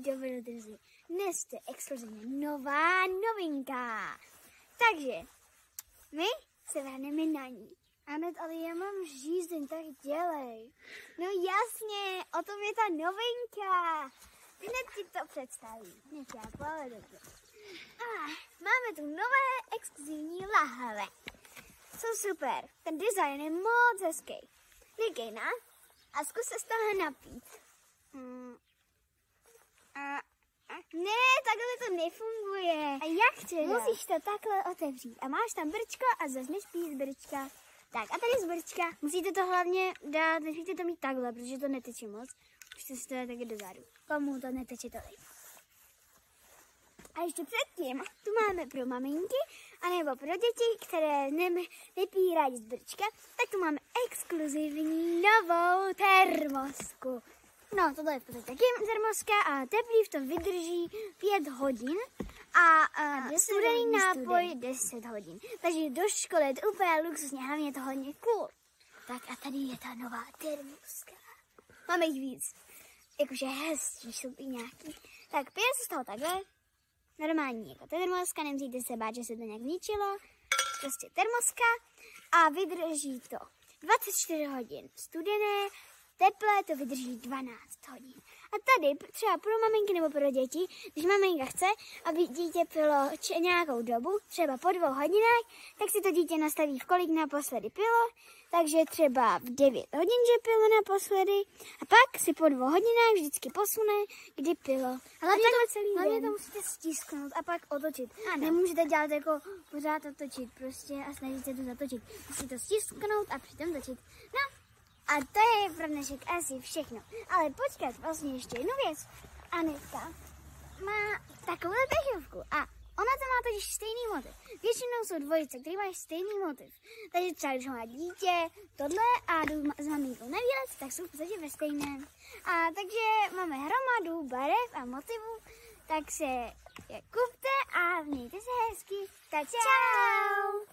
dowiedzą neste ekskluzywne nowa nowinka. Także my zawarniemy na niej. Ahmed, ale ja mam żyzeń, tak dalej. No jasnie, oto mnie ta nowinka. Wnet ci to przedstawi. Nie chciała, dobrze. Mamy tu nowe ekskluzywne lachale. Są super. Ten design jest mocarski. Legena, a skusza z toho napić. Nie, takhle to nefunguje. A jak chcesz? Musisz to takhle otevřít. A máš tam brčko a začneš pít z brčka. Tak, a tady je z brčka. Musíte to hlavně dát, nesmíte to mít takhle, protože to neteče moc. Musíte si to dát taky dozadu. Komu to neteče tolik. A ještě předtím tu máme pro maminky, anebo pro děti, které nepí rádi z brčka, tak tu máme exkluzivní novou termosku. No, tohle je v podstatě taky termoska a teplý v tom vydrží 5 hodin a studený nápoj 10 hodin. Takže do školy je to úplně luxusně, hlavně je to hodně cool. Tak a tady je ta nová termoska. Máme jich víc. Jakože hezčí jsou i nějaký. Tak pije se z toho takhle. Normální jako termoska, nemusíte se bát, že se to nějak ničilo. Prostě termoska a vydrží to 24 hodin studené. Teple to vydrží 12 hodin. A tady třeba pro maminky nebo pro děti, když maminka chce, aby dítě pilo nějakou dobu, třeba po 2 hodinách, tak si to dítě nastaví, v kolik naposledy pilo, takže třeba v 9 hodin, že pilo naposledy, a pak si po 2 hodinách vždycky posune, kdy pilo. Ale hlavně to musíte stisknout a pak otočit. Ano. Nemůžete dělat jako pořád otočit prostě a snažit se to zatočit. Musíte to stisknout a přitom točit. No. A to je pro dnešek asi všechno. Ale počkat, vlastně ještě jednu věc. Anetka má takovou techniku a ona to má totiž stejný motiv. Většinou jsou dvojice, které mají stejný motiv. Takže třeba, když má dítě, tohle a jdu s maminkou na výlet, tak jsou v podstatě ve stejném. A takže máme hromadu barev a motivů, tak se je kupte a mějte se hezky. Tak čau!